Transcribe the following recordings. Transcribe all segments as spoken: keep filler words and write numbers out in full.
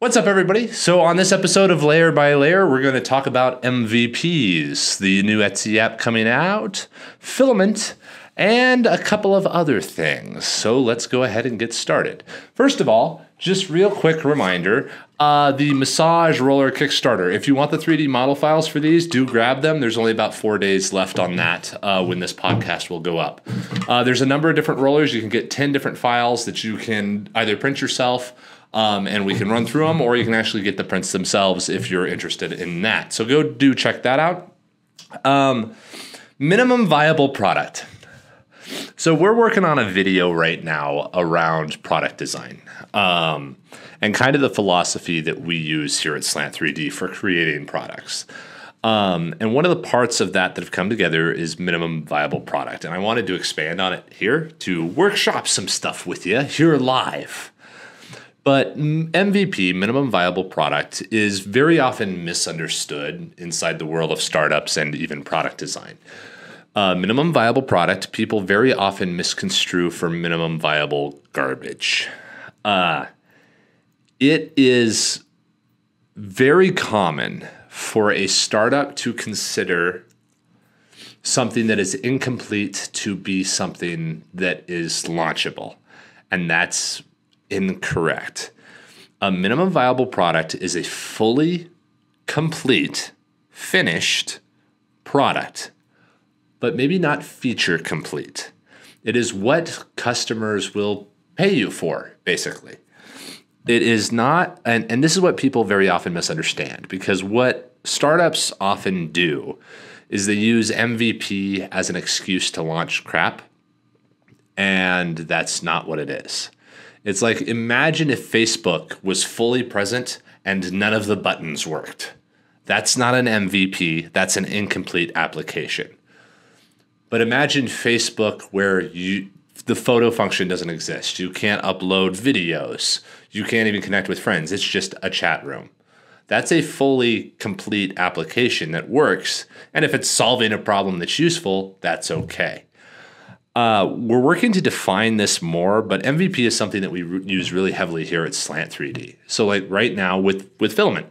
What's up, everybody? So on this episode of Layer by Layer, we're going to talk about M V Ps, the new Etsy app coming out, Filament, and a couple of other things. So let's go ahead and get started. First of all, just real quick reminder, uh, the massage roller Kickstarter. If you want the three D model files for these, do grab them. There's only about four days left on that uh, when this podcast will go up. Uh, there's a number of different rollers. You can get ten different files that you can either print yourself, Um, and we can run through them, or you can actually get the prints themselves if you're interested in that. So go do check that out. Um, minimum viable product. So we're working on a video right now around product design um, and kind of the philosophy that we use here at Slant three D for creating products. Um, and one of the parts of that that have come together is minimum viable product. And I wanted to expand on it here to workshop some stuff with you here live. But M V P, minimum viable product, is very often misunderstood inside the world of startups and even product design. Uh, minimum viable product, people very often misconstrue for minimum viable garbage. Uh, it is very common for a startup to consider something that is incomplete to be something that is launchable, and that's incorrect. A minimum viable product is a fully complete, finished product, but maybe not feature complete. It is what customers will pay you for, basically. It is not, and, and this is what people very often misunderstand, because what startups often do is they use M V P as an excuse to launch crap, and that's not what it is. It's like, imagine if Facebook was fully present and none of the buttons worked. That's not an M V P. That's an incomplete application. But imagine Facebook where you, the photo function doesn't exist. You can't upload videos. You can't even connect with friends. It's just a chat room. That's a fully complete application that works. And if it's solving a problem that's useful, that's okay. Uh, we're working to define this more, but M V P is something that we re use really heavily here at Slant three D. So like right now with, with Filament.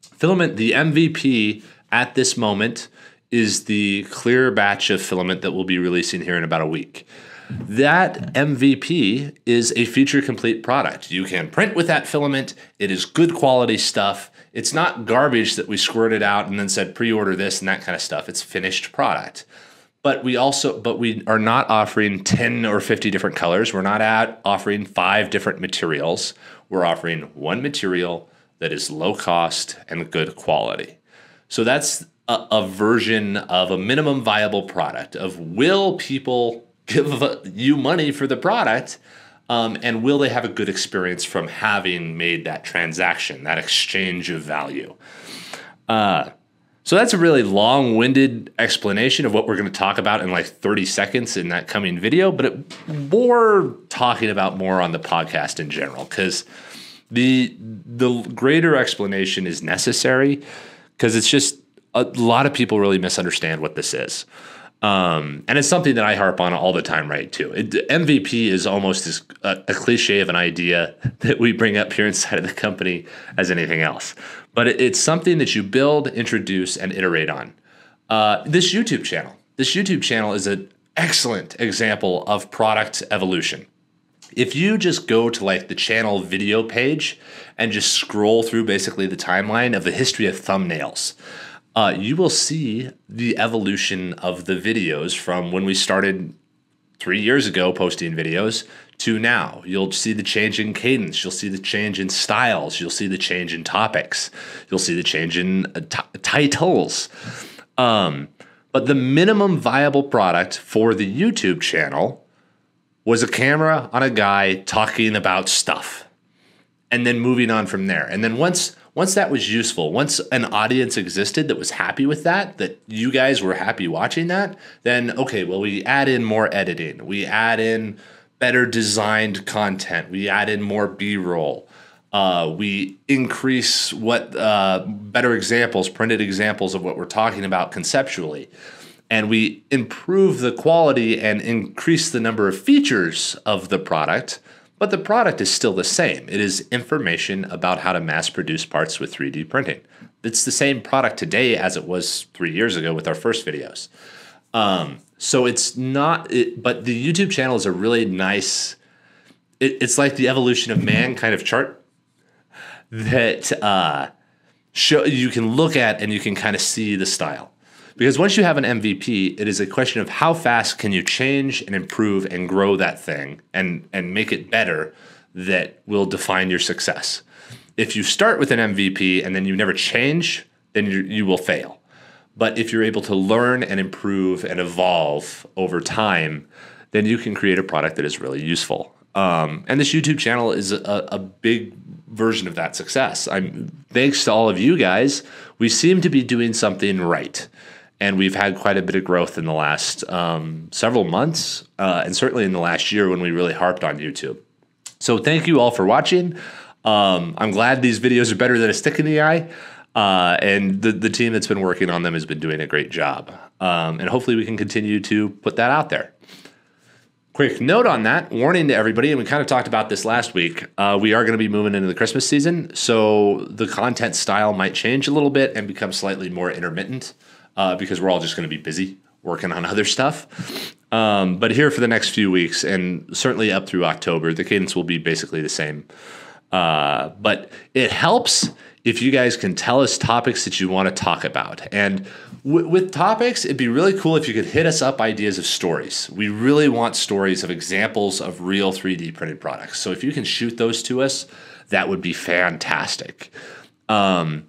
Filament, the M V P at this moment is the clear batch of Filament that we'll be releasing here in about a week. That M V P is a feature complete product. You can print with that Filament. It is good quality stuff. It's not garbage that we squirted out and then said pre-order this and that kind of stuff. It's finished product. But we also, but we are not offering ten or fifty different colors. We're not at offering five different materials. We're offering one material that is low cost and good quality. So that's a, a version of a minimum viable product of, will people give you money for the product? Um, and will they have a good experience from having made that transaction, that exchange of value? Uh, So that's a really long-winded explanation of what we're going to talk about in like thirty seconds in that coming video, but it, we're talking about more on the podcast in general, because the, the greater explanation is necessary, because it's just a lot of people really misunderstand what this is. Um, and it's something that I harp on all the time, right, too. It, M V P is almost as a, a cliche of an idea that we bring up here inside of the company as anything else. But it, it's something that you build, introduce, and iterate on. Uh, this YouTube channel. This YouTube channel is an excellent example of product evolution. If you just go to like the channel video page and just scroll through basically the timeline of the history of thumbnails, Uh, you will see the evolution of the videos from when we started three years ago posting videos to now. You'll see the change in cadence. You'll see the change in styles. You'll see the change in topics. You'll see the change in uh, t titles. Um, but the minimum viable product for the YouTube channel was a camera on a guy talking about stuff and then moving on from there. And then once... Once that was useful, once an audience existed that was happy with that, that you guys were happy watching that, then, okay, well, we add in more editing. We add in better designed content. We add in more B-roll. Uh, we increase what uh, better examples, printed examples of what we're talking about conceptually. And we improve the quality and increase the number of features of the product, But the product is still the same. It is information about how to mass produce parts with three D printing. It's the same product today as it was three years ago with our first videos. Um, so it's not, it, but the YouTube channel is a really nice, it, it's like the evolution of man kind of chart that uh, show, you can look at and you can kind of see the style. Because once you have an M V P, it is a question of how fast can you change and improve and grow that thing and, and make it better that will define your success. If you start with an M V P and then you never change, then you, you will fail. But if you're able to learn and improve and evolve over time, then you can create a product that is really useful. Um, and this YouTube channel is a, a big version of that success. I'm, thanks to all of you guys, we seem to be doing something right. And we've had quite a bit of growth in the last um, several months, uh, and certainly in the last year when we really harped on YouTube. So thank you all for watching. Um, I'm glad these videos are better than a stick in the eye, uh, and the, the team that's been working on them has been doing a great job. Um, and hopefully we can continue to put that out there. Quick note on that, warning to everybody, and we kind of talked about this last week, uh, we are going to be moving into the Christmas season, so the content style might change a little bit and become slightly more intermittent. Uh, because we're all just going to be busy working on other stuff. Um, but here for the next few weeks, and certainly up through October, the cadence will be basically the same. Uh, but it helps if you guys can tell us topics that you want to talk about. And w with topics, it'd be really cool if you could hit us up ideas of stories. We really want stories of examples of real three D printed products. So if you can shoot those to us, that would be fantastic. Um,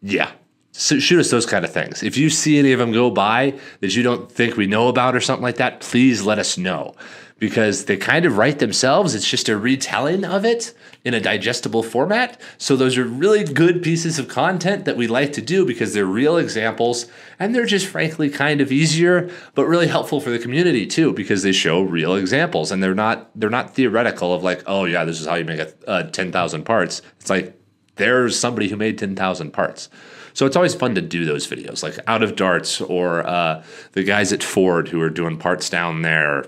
yeah. So shoot us those kind of things. If you see any of them go by that you don't think we know about or something like that, please let us know, because they kind of write themselves. It's just a retelling of it in a digestible format. So those are really good pieces of content that we like to do because they're real examples, and they're just frankly kind of easier, but really helpful for the community too, because they show real examples and they're not, they're not theoretical of like, oh yeah, this is how you make a, uh, ten thousand parts. It's like, there's somebody who made ten thousand parts. So it's always fun to do those videos, like Out of Darts, or uh, the guys at Ford who are doing parts down there,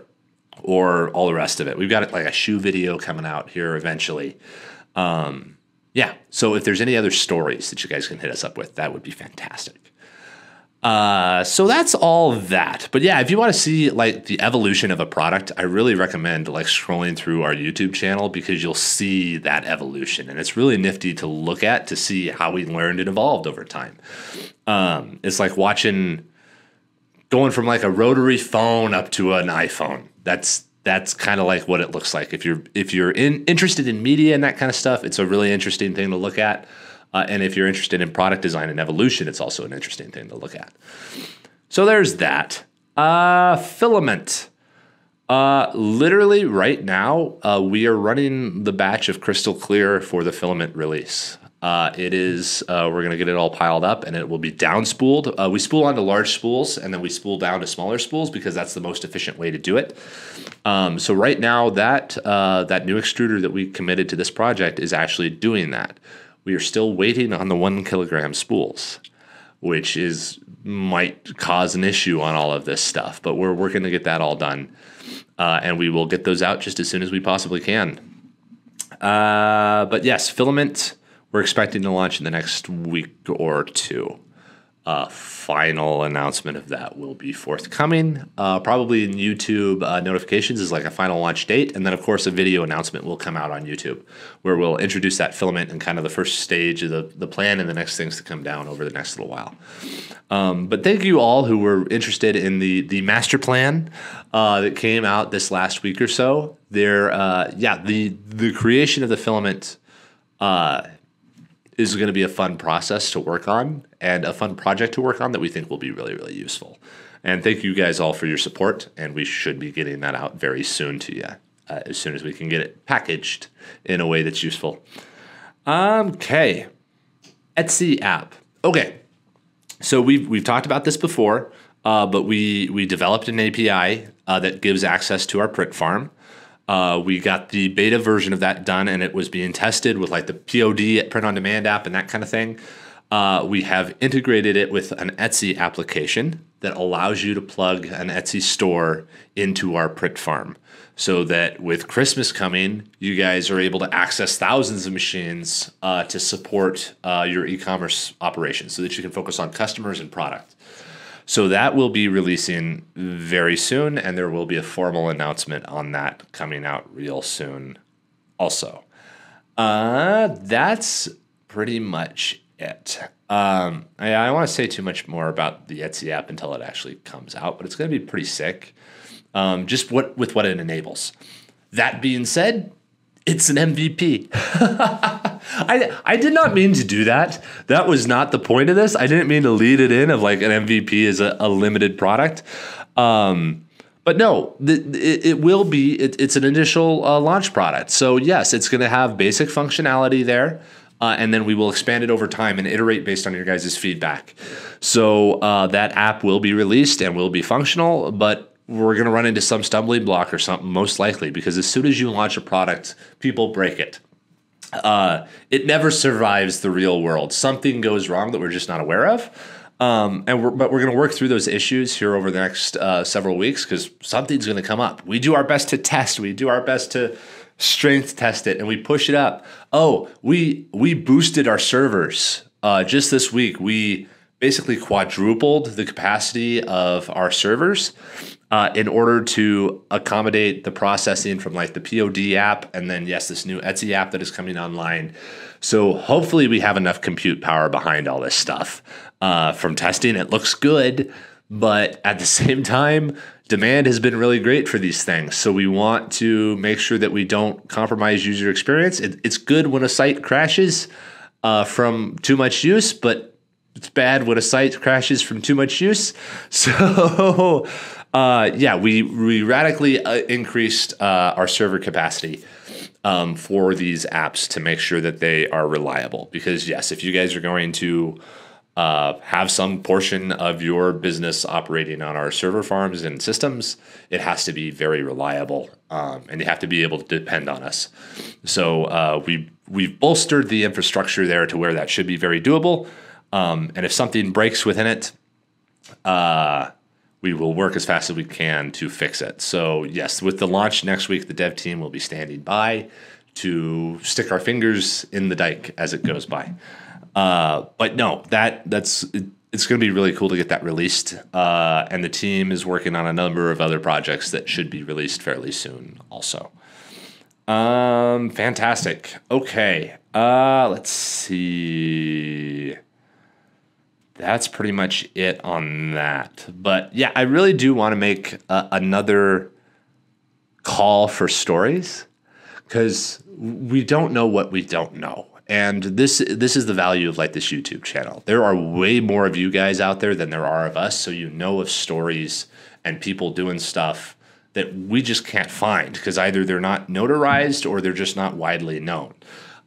or all the rest of it. We've got like a shoe video coming out here eventually. Um, yeah, so if there's any other stories that you guys can hit us up with, that would be fantastic. Uh, so that's all that. But yeah, if you want to see like the evolution of a product, I really recommend like scrolling through our YouTube channel, because you'll see that evolution. And it's really nifty to look at, to see how we learned and evolved over time. Um, it's like watching, going from like a rotary phone up to an iPhone. That's, that's kind of like what it looks like. If you're, if you're in, interested in media and that kind of stuff, it's a really interesting thing to look at. Uh, and if you're interested in product design and evolution, it's also an interesting thing to look at. So there's that. Uh, filament. Uh, literally right now, uh, we are running the batch of Crystal Clear for the filament release. Uh, it is, uh, we're going to get it all piled up, and it will be down-spooled. Uh, we spool onto large spools, and then we spool down to smaller spools, because that's the most efficient way to do it. Um, so right now, that, uh, that new extruder that we committed to this project is actually doing that. We are still waiting on the one kilogram spools, which is might cause an issue on all of this stuff. But we're working to get that all done, uh, and we will get those out just as soon as we possibly can. Uh, but yes, filament, we're expecting to launch in the next week or two. Uh, final announcement of that will be forthcoming, uh, probably in YouTube uh, notifications is like a final launch date. And then of course a video announcement will come out on YouTube where we'll introduce that filament and kind of the first stage of the, the plan and the next things to come down over the next little while. Um, but thank you all who were interested in the, the master plan uh, that came out this last week or so. There, uh, yeah, the, the creation of the filament uh, is going to be a fun process to work on and a fun project to work on that we think will be really, really useful. And thank you guys all for your support, and we should be getting that out very soon to you, uh, as soon as we can get it packaged in a way that's useful. Um, okay, Etsy app. Okay, so we've, we've talked about this before, uh, but we, we developed an A P I uh, that gives access to our print farm. Uh, we got the beta version of that done, and it was being tested with like the P O D at Print On Demand app and that kind of thing. Uh, we have integrated it with an Etsy application that allows you to plug an Etsy store into our Prick Farm, so that with Christmas coming, you guys are able to access thousands of machines uh, to support uh, your e-commerce operations, so that you can focus on customers and product. So that will be releasing very soon, and there will be a formal announcement on that coming out real soon also. Uh, that's pretty much it. Um, I, I don't want to say too much more about the Etsy app until it actually comes out, but it's going to be pretty sick. Um, just what with what it enables. That being said, it's an M V P. I, I did not mean to do that. That was not the point of this. I didn't mean to lead it in of like an M V P is a, a limited product. Um, But no, it, it will be, it, it's an initial uh, launch product. So yes, it's going to have basic functionality there, uh, and then we will expand it over time and iterate based on your guys' feedback. So uh, that app will be released and will be functional, but we're going to run into some stumbling block or something most likely, because as soon as you launch a product, people break it. Uh, it never survives the real world. Something goes wrong that we're just not aware of. Um, and we're, but we're going to work through those issues here over the next uh, several weeks, because something's going to come up. We do our best to test. We do our best to strength test it, and we push it up. Oh, we we boosted our servers uh, just this week. We basically quadrupled the capacity of our servers uh, in order to accommodate the processing from like the P O D app, and then yes, this new Etsy app that is coming online. So hopefully we have enough compute power behind all this stuff. Uh, from testing, it looks good, but at the same time, demand has been really great for these things. So we want to make sure that we don't compromise user experience. It, it's good when a site crashes uh, from too much use, but it's bad when a site crashes from too much use. So uh, yeah, we, we radically uh, increased uh, our server capacity um, for these apps to make sure that they are reliable. Because yes, if you guys are going to Uh, have some portion of your business operating on our server farms and systems, it has to be very reliable, um, and you have to be able to depend on us. So uh, we, we've bolstered the infrastructure there to where that should be very doable. Um, and if something breaks within it, uh, we will work as fast as we can to fix it. So yes, with the launch next week, the dev team will be standing by to stick our fingers in the dike as it goes by. Uh, but no, that that's it, it's going to be really cool to get that released. Uh, and the team is working on a number of other projects that should be released fairly soon also. Um, fantastic. Okay. Uh, let's see. That's pretty much it on that. But yeah, I really do want to make uh, another call for stories, because we don't know what we don't know. And this this is the value of like this YouTube channel. There are way more of you guys out there than there are of us, so you know of stories and people doing stuff that we just can't find, because either they're not notarized or they're just not widely known.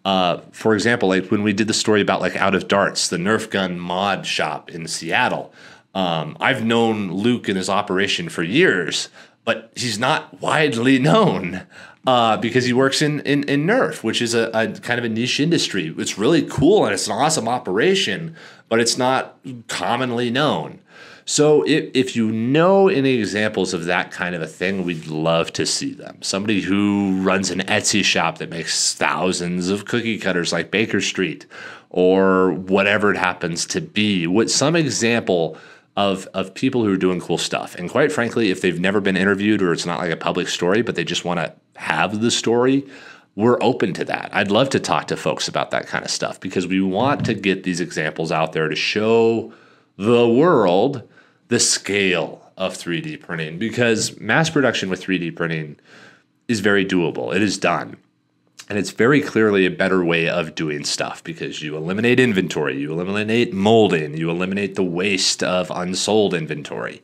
Uh, for example, like when we did the story about like Out of Darts, the Nerf gun mod shop in Seattle, um, I've known Luke and his operation for years, but he's not widely known. Uh, because he works in, in, in Nerf, which is a, a kind of a niche industry. It's really cool and it's an awesome operation, but it's not commonly known. So if, if you know any examples of that kind of a thing, we'd love to see them. Somebody who runs an Etsy shop that makes thousands of cookie cutters like Baker Street or whatever it happens to be, with some example Of, of people who are doing cool stuff. And quite frankly, if they've never been interviewed or it's not like a public story, but they just want to have the story, we're open to that. I'd love to talk to folks about that kind of stuff, because we want to get these examples out there to show the world the scale of three D printing, because mass production with three D printing is very doable. It is done. And it's very clearly a better way of doing stuff, because you eliminate inventory, you eliminate molding, you eliminate the waste of unsold inventory.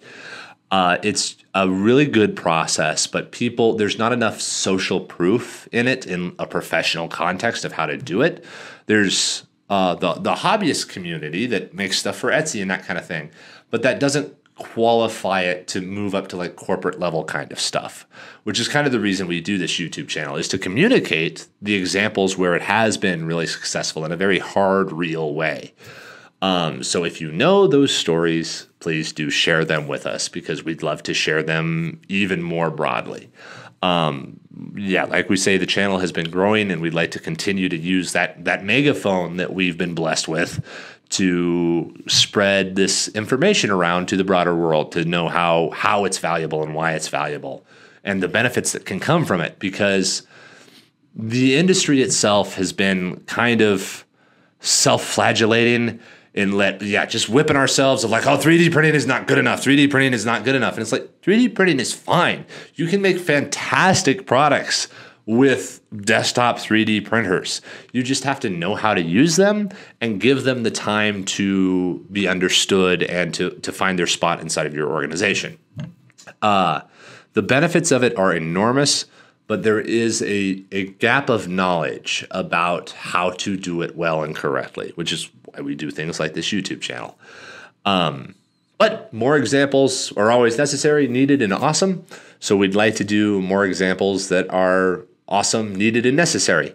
Uh, it's a really good process, but people, there's not enough social proof in it in a professional context of how to do it. There's uh, the, the hobbyist community that makes stuff for Etsy and that kind of thing, but that doesn't qualify it to move up to like corporate level kind of stuff, which is kind of the reason we do this YouTube channel, is to communicate the examples where it has been really successful in a very hard, real way. Um, so if you know those stories, please do share them with us, because we'd love to share them even more broadly. Um, yeah, like we say, the channel has been growing, and we'd like to continue to use that, that megaphone that we've been blessed with to spread this information around to the broader world, to know how, how it's valuable and why it's valuable and the benefits that can come from it, because the industry itself has been kind of self-flagellating and let, yeah, just whipping ourselves of like, oh, three D printing is not good enough. three D printing is not good enough. And it's like, three D printing is fine. You can make fantastic products with desktop three D printers. You just have to know how to use them and give them the time to be understood and to, to find their spot inside of your organization. Uh, the benefits of it are enormous, but there is a, a gap of knowledge about how to do it well and correctly, which is why we do things like this YouTube channel. Um, but more examples are always necessary, needed, and awesome. So we'd like to do more examples that are awesome, needed, and necessary.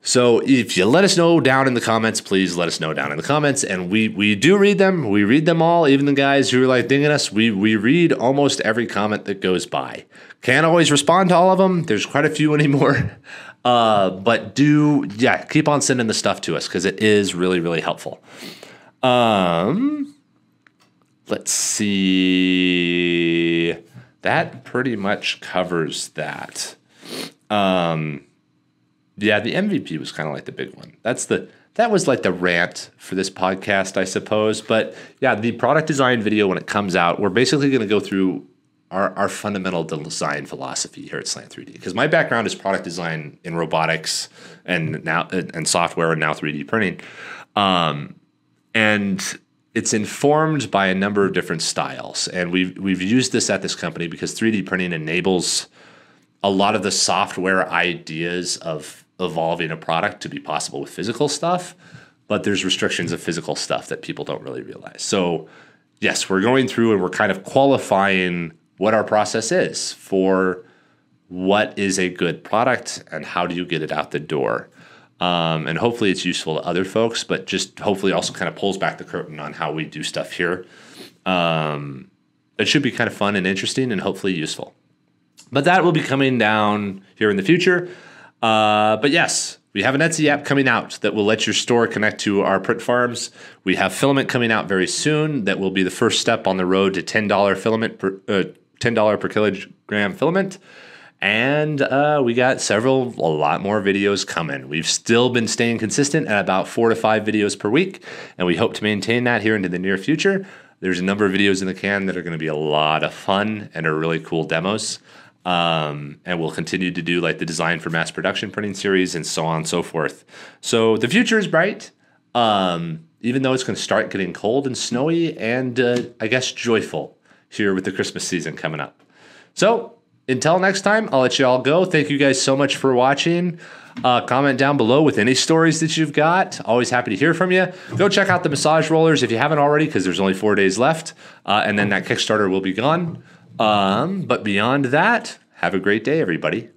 So if you let us know down in the comments, please let us know down in the comments. And we, we do read them. We read them all. Even the guys who are like dinging us, we, we read almost every comment that goes by. Can't always respond to all of them. There's quite a few anymore. Uh, but do, yeah, keep on sending the stuff to us, because it is really, really helpful. Um, let's see. That pretty much covers that. Um... Yeah, the M V P was kind of like the big one. That's the that was like the rant for this podcast, I suppose. But yeah, the product design video, when it comes out, we're basically going to go through our, our fundamental design philosophy here at Slant three D. Because my background is product design in robotics and now and software and now three D printing, um, and it's informed by a number of different styles. And we've we've used this at this company because three D printing enables a lot of the software ideas of evolving a product to be possible with physical stuff, but there's restrictions of physical stuff that people don't really realize. So yes, we're going through and we're kind of qualifying what our process is for what is a good product and how do you get it out the door. Um, and hopefully it's useful to other folks, but just hopefully also kind of pulls back the curtain on how we do stuff here. Um, it should be kind of fun and interesting and hopefully useful. But that will be coming down here in the future. Uh, but yes, we have an Etsy app coming out that will let your store connect to our print farms. We have Filament coming out very soon. That will be the first step on the road to ten dollar filament per, uh, ten dollars per kilogram filament. And uh, we got several, a lot more videos coming. We've still been staying consistent at about four to five videos per week, and we hope to maintain that here into the near future. There's a number of videos in the can that are going to be a lot of fun and are really cool demos. Um, and we'll continue to do like the design for mass production printing series and so on and so forth. So the future is bright, um, even though it's going to start getting cold and snowy and uh, I guess joyful here with the Christmas season coming up. So until next time, I'll let you all go. Thank you guys so much for watching. Uh, comment down below with any stories that you've got. Always happy to hear from you. Go check out the massage rollers if you haven't already, because there's only four days left. Uh, and then that Kickstarter will be gone. Um, but beyond that, have a great day, everybody.